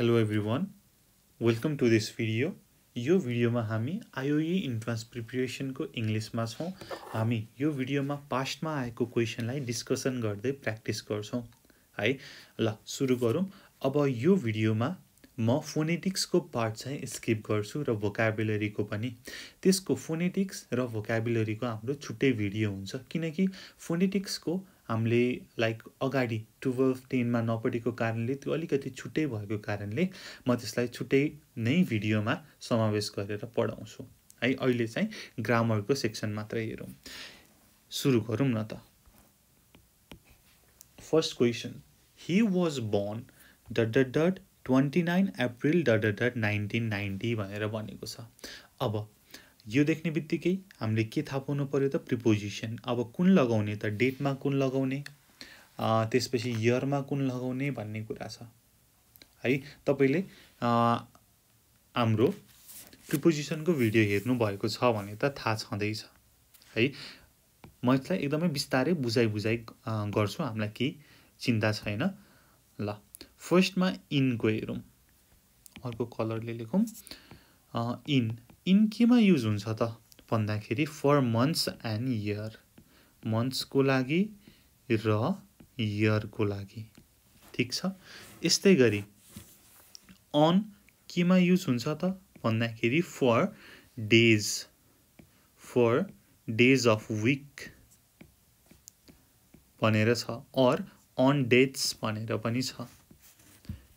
Hello everyone, welcome to this video. यो video में हमी आईओई एंट्रेंस प्रिपरेशन को इंग्लिश में छौं। हमी यो वीडियो में पास्ट में आएको क्वेशन लाई डिस्कसन गर्दै प्र्याक्टिस गर्छौं है। ल सुरु गरौं। अब यो वीडियो में म फोनेटिक्स को पार्ट चाहिँ स्किप गर्छु र भोकाबुलरी को पनि। त्यसको फोनेटिक्स र भोकाबुलरी को हाम्रो छुट्टै भिडियो हुन्छ, किनकि फोनेटिक्स को हामीले लाइक अगाडि 12-10 मा नपढेको कारणले त्यो अलिकति छुट्टै भएको कारणले म त्यसलाई छुट्टै नै भिडियोमा समावेश गरेर पढाउँछु है। अहिले चाहिँ ग्रामर को सेक्सन मात्र हेरौं। सुरु गरौं न त। First question, he was born .. 29 April 1990 भनेर भनेको छ। अब यो देख्ने बित्तिकै हामीले के थाहा पाउनु पर्यो त प्रिपोजिसन। अब कुन लगाउने त, डेटमा कुन लगाउने, त्यसपछि इयरमा कुन लगाउने भन्ने कुरा छ है। तपाईले हाम्रो प्रिपोजिसनको भिडियो हेर्नु भएको छ भने त थाहा छँदै छ है। म यसलाई एकदमै बिस्तारै बुझाइ गर्छु, हामीलाई के चिन्ता छैन। ल फर्स्ट मा इन को हेरौं। अर्को कलर ले लेखौं इन केमा युज हुन्छ त भन्दाखेरि for months and year, months को लागि र इयर को लागि, ठीक छ। यस्तै गरी अन केमा युज हुन्छ त भन्दाखेरि for days, for days of week भनेर छ, अर अन डेट्स भनेर पनि छ,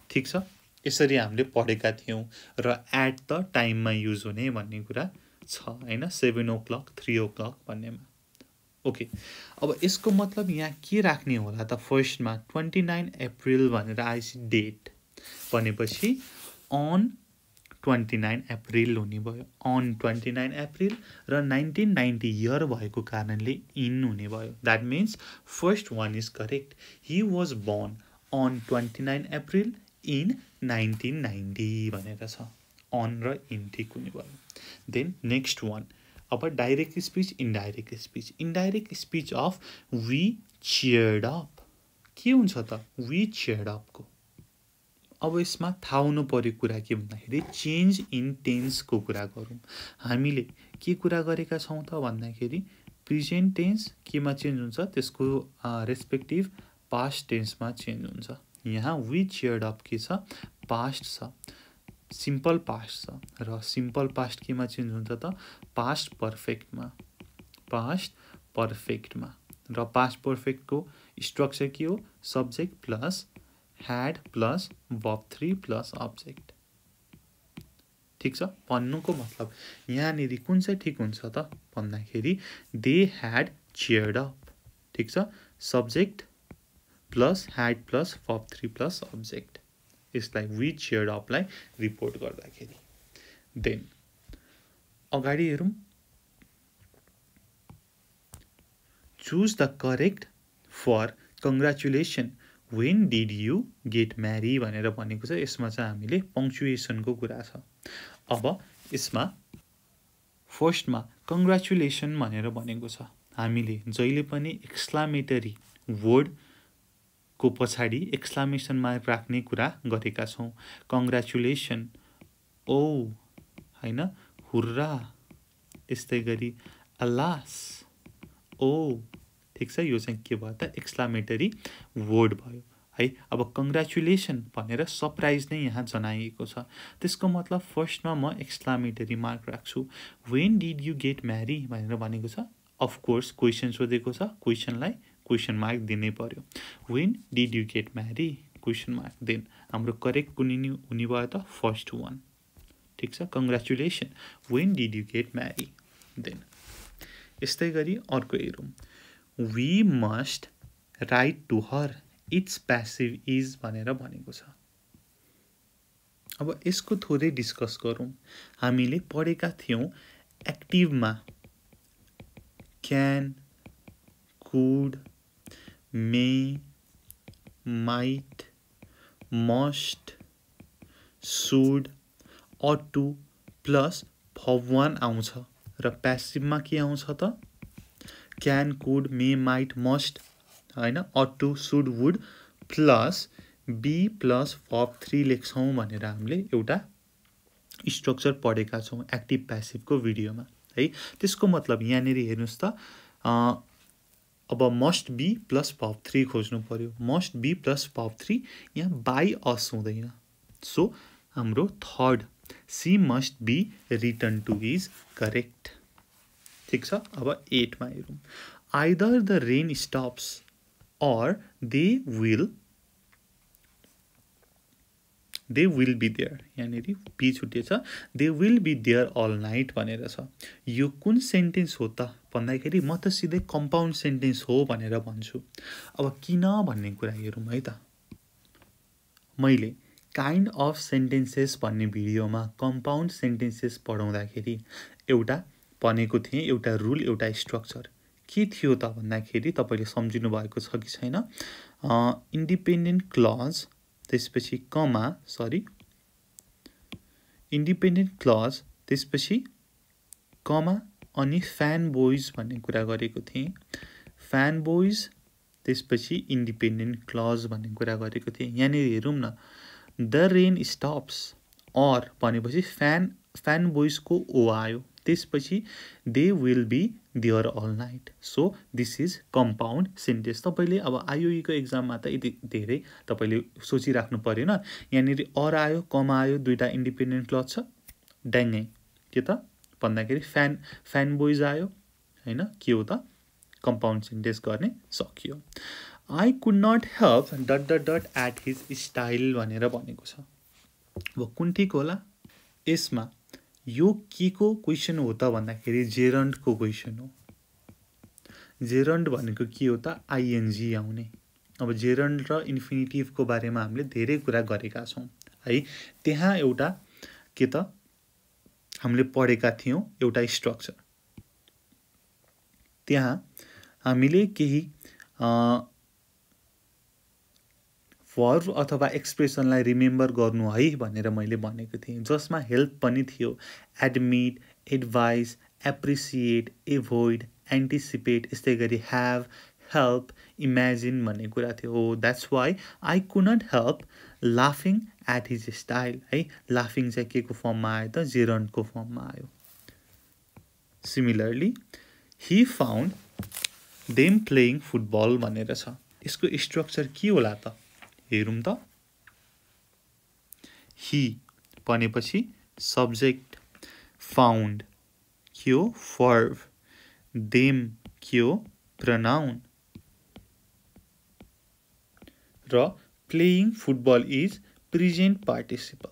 ठीक छ। यसरी हामीले पढेका थियौं। र एट द टाइम मा युज हुने भन्ने कुरा छ हैन, 7 o'clock 3 o'clock भन्नेमा। ओके, अब यसको मतलब यहाँ के राख्ने होला त? फर्स्ट मा 29 अप्रिल भनेर आइसि डेट भनेपछि अन 29 अप्रिल हुने भयो, अन 29 अप्रिल र 1990 इयर भएको कारणले इन हुने भयो। That means first one is correct, he was born on 29 April in 1990 भनेर छ, अन र इन ठीक हुने भयो। देन नेक्स्ट वान, अब direct speech indirect speech. Indirect speech of we cheered up के हुन्छ त? वी चियर्ड अप को अब यसमा थाहा हुनु पर्यो कुरा के भन्दाखेरि चेन्ज इन टेन्स को कुरा गरौँ। हामीले के कुरा गरेका छौँ त भन्दाखेरि प्रेजेन्ट टेन्स केमा चेन्ज हुन्छ, त्यसको रेस्पेक्टिभ पास्ट टेन्समा चेन्ज हुन्छ। यहाँ वी चियर्ड अप के छ, पास्ट छ, सिम्पल पास्ट छ, र सिम्पल पास्ट केमा चेन्ज हुन्छ त पास्ट पर्फेक्टमा, पास्ट पर्फेक्टमा। र पास्ट पर्फेक्ट को स्ट्रक्चर के हो? Subject plus had plus verb 3 plus object, ठीक छ। भन्नुको मतलब यहाँनेरि कुन चाहिँ ठीक हुन्छ त भन्दाखेरि दे ह्याड चियर्ड अप, ठीक छ, subject plus had plus verb 3 plus object. यसलाई वी चियर्ड अपलाई रिपोर्ट गर्दाखेरि। देन अगाडि हेरौँ। Choose the correct for congratulation when did you get marry भनेर भनेको छ। यसमा चाहिँ हामीले पङ्क्चुएसनको कुरा छ। अब यसमा फर्स्टमा कंग्रेचुलेसन भनेर भनेको छ। हामीले जहिले पनि एक्सक्लामेटरी वर्ड को पछाडि एक्सक्लामेसन मार्क राख्ने कुरा गरेका छौँ। कंग्रेचुलेसन, ओ हैन, हुर्रा, यस्तै गरी अलास, ओ, ठीक छ। यो चाहिँ के भयो त एक्सक्लामेटरी वर्ड भयो है। अब कंग्रेचुलेसन भनेर सरप्राइज नै यहाँ जनाइएको छ, त्यसको मतलब फर्स्टमा म एक्सक्लामेटरी मार्क राख्छु। When did you get marry भनेर भनेको छ। अफ कोर्स क्वेशन सोधेको छ, क्वेशनलाई क्वेशन मार्क दिनै पर्यो। When did you get marry question mark. Then हाम्रो करेक्ट कुन हुने भयो त फर्स्ट वान, ठीक छ, congratulation when did you get marry. Then यस्तै गरी अर्को हेरौँ। We must write to her, it's passive is भनेर भनेको छ। अब यसको थोरै डिस्कस गरौँ। हामीले पढेका थियौँ एक्टिभमा can, could, may, might, must, should, ought to plus फवान आउँछ। र प्यासिभमा के आउँछ त? Can, could, may, might, must हैन, ought to, should, would plus b plus fob3 लेख्छौं भनेर हामीले एउटा स्ट्रक्चर पढेका छौं एक्टिभ प्यासिभको भिडियोमा है। त्यसको मतलब यहाँनेर हेर्नुस् त अब मस्ट बी प्लस fob3 खोज्नु पर्यो। मस्ट बी प्लस fob3 यहाँ बाई अस हुँदैन, सो हाम्रो third C must be return to is correct. ठीक छ, अब 8 मा हेरौं। Either the rain stops or they will be there, यानी बी छुट्टी छ, they will be there all night भनेर छ। यो कुन सेन्टेन्स हो त भन्दाखेरि म त सिधै कम्पाउन्ड सेन्टेन्स हो भनेर भन्छु। अब किन भन्ने कुरा हेरौँ है त। मैले काइन्ड अफ सेन्टेन्सेस भन्ने भिडियोमा कम्पाउन्ड सेन्टेन्सेस पढाउँदाखेरि एउटा भनेको थिएँ, एउटा रुल एउटा स्ट्रक्चर के थियो त भन्दाखेरि तपाईले सम्झिनु भएको छ कि छैन, इन्डिपेन्डेन्ट क्लज त्यसपछि कमा इन्डिपेन्डेन्ट क्लज त्यसपछि कमा अनि फ्यान बोइज भन्ने कुरा गरेको थिएँ। फ्यान बोइज त्यसपछि इन्डिपेन्डेन्ट क्लज भन्ने कुरा गरेको थिएँ। यहाँनिर हेरौँ न, द रेन स्टप्स अर भनेपछि फ्यान बोइजको ओ आयो, त्यसपछि they will be there all night, so this is compound sentence. तपाईले अब आईओई को एक्जाममा त यति धेरै तपाईले सोचिराख्नु परेन। यहाँनिर अर आयो, कमा आयो, दुईटा इन्डिपेन्डेन्ट क्लज छ, ड्याङ्गै के त भन्दाखेरि फ्यान बोइज आयो हैन, के हो त कम्पाउन्ड सेन्टेन्स गर्ने सकियो। I could not help dot dot dot at his style भनेर भनेको छ। अब कुन ठीक होला यसमा? यो के को क्वेशन हो त भन्दाखेरि जेरन्ड को क्वेशन हो। जेरन्ड भनेको के हो त आईएनजी आउने। अब जेरन्ड र इन्फिनिटिभ को बारेमा हामीले धेरै कुरा गरेका छौं है। त्यहाँ एउटा के त हामीले पढेका थियौं एउटा स्ट्रक्चर, त्यहाँ हामीले केही वर्ब अथवा एक्सप्रेसनलाई रिमेम्बर गर्नु है भनेर मैले भनेको थिएँ, जसमा हेल्प पनि थियो। Admit, advise, appreciate, avoid, anticipate, यस्तै गरी ह्याभ, हेल्प, इमेजिन भन्ने कुरा थियो। हो that's why I could not help लाफिङ एट हिज स्टाइल है। लाफिङ चाहिँ के को फर्ममा आयो त जेरन्डको फर्ममा आयो। Similarly he found them playing football भनेर छ। यसको स्ट्रक्चर के होला त हेरौँ त। हि भनेपछि सब्जेक्ट, फाउन्ड के हो वर्ब, देम के हो प्रनाउन, र playing football is present participle.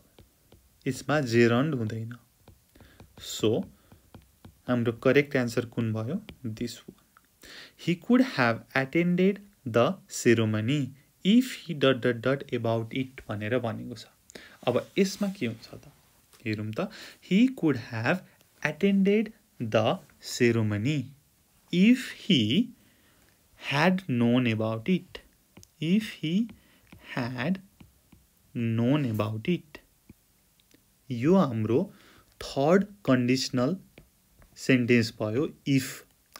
यसमा जेरन्ड हुँदैन, सो हाम्रो करेक्ट आन्सर कुन भयो? This one. He could have attended the ceremony if he dot dot dot about it भनेर भनेको छ। अब यसमा के हुन्छ त हेरौँ त। He could have attended the ceremony if he had known about it, if he had known about it. यो हाम्रो थर्ड कन्डिसनल सेन्टेन्स भयो। इफ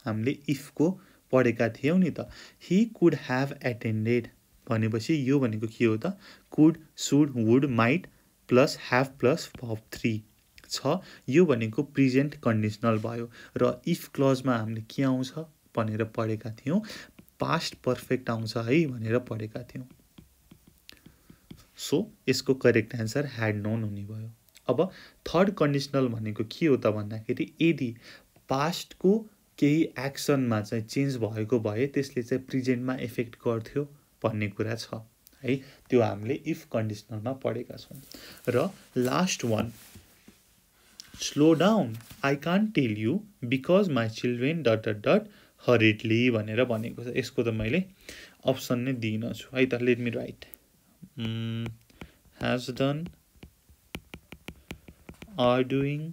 हामीले इफ को पढेका थियौँ नि त। हि कुड ह्याभ एटेन्डेड भनेपछि यो भनेको के हो त? Could, should, would, might plus have plus fob3 छ। यो भनेको प्रेजेन्ट कन्डिसनल भयो। र इफ क्लजमा हामीले के आउँछ भनेर पढेका थियौँ, पास्ट पर्फेक्ट आउँछ है भनेर पढेका थियौँ। सो यसको करेक्ट आन्सर ह्याड नोन हुने भयो। अब थर्ड कन्डिसनल भनेको के हो त भन्दाखेरि यदि पास्टको केही एक्सनमा चाहिँ चेन्ज भएको भए त्यसले चाहिँ प्रेजेन्टमा इफेक्ट गर्थ्यो भन्ने कुरा छ है। त्यो हामीले इफ कन्डिसनलमा पढेका छौँ। र last one, slow down I can't tell you because my children dot dot dot hurriedly भनेर भनेको छ। यसको त मैले अप्सन नै दिइनँ छु है त। Let me write has done, are doing,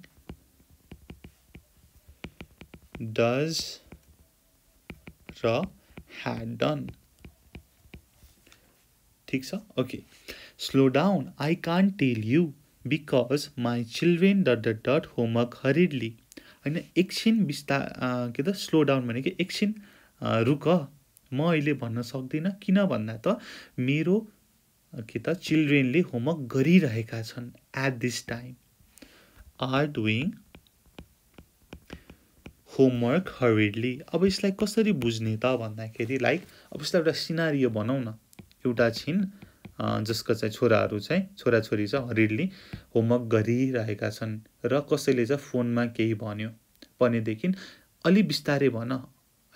does र ह्याड डन। ठीक छ, okay. Slow down I can't tell you because my children dot dot dot homework hurriedly होइन। एकछिन के त स्लो डाउन भनेको एकछिन रुक, म अहिले भन्न सक्दिनँ किन भन्दा त मेरो कि त चिल्ड्रेनले होमवर्क गरिरहेका छन् at this time are doing homework hurriedly. अब यसलाई कसरी बुझ्ने त भन्दाखेरि लाइक अब यस्तो एउटा सिनारियो बनाउँ न. एउटा छिन जसको चाहिँ छोराहरू चाहिँ छोराछोरी चाहिँ हरिडली होमवर्क गरिरहेका छन् र कसैले चाहिँ फोनमा केही भन्यो भनेदेखि अलि बिस्तारै भन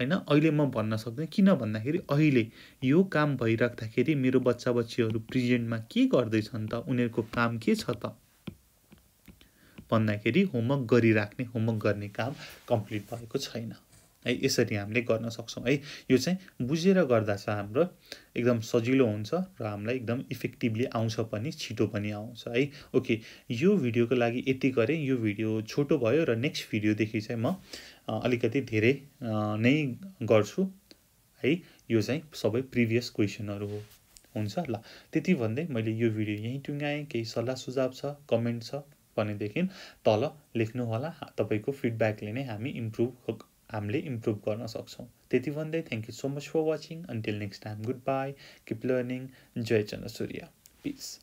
हैन. अहिले म भन्न सक्दिन किन भन्दाखेरि अहिले यो काम भइराख्दाखेरि मेरो बच्चा बच्चीहरू प्रेजेन्टमा के गर्दै छन् त उनीहरुको काम के छ त भन्दाखेरि होमवर्क गरिराख्ने होमवर्क गर्ने काम कम्प्लिट भएको छैन है. यसरी हामीले गर्न सक्छौं है. यो चाहिँ बुझेर गर्दा चाहिँ हाम्रो एकदम सजिलो हुन्छ र हामीलाई एकदम इफेक्टिभली आउँछ पनि छिटो पनि आउँछ है. ओके यो भिडियोको लागि यति गरे. यो भिडियो छोटो भयो र नेक्स्ट भिडियो देखि चाहिँ म अलिकति धेरै नै गर्छु है. यो चाहिँ सबै प्रिभियस क्वेशनहरु हो हुन्छ ल. त्यति भन्दै मैले यो भिडियो यही टुंगाए. केही सल्लाह सुझाव छ कमेन्ट छ भने देखिन तल लेख्नु होला. तपाईको फिडब्याकले नै हामीले इम्प्रुभ गर्न सक्छौं. त्यति भन्दै thank you so much for watching. Until next time good bye. Keep learning. जय चन्द्र सूर्य. पीस.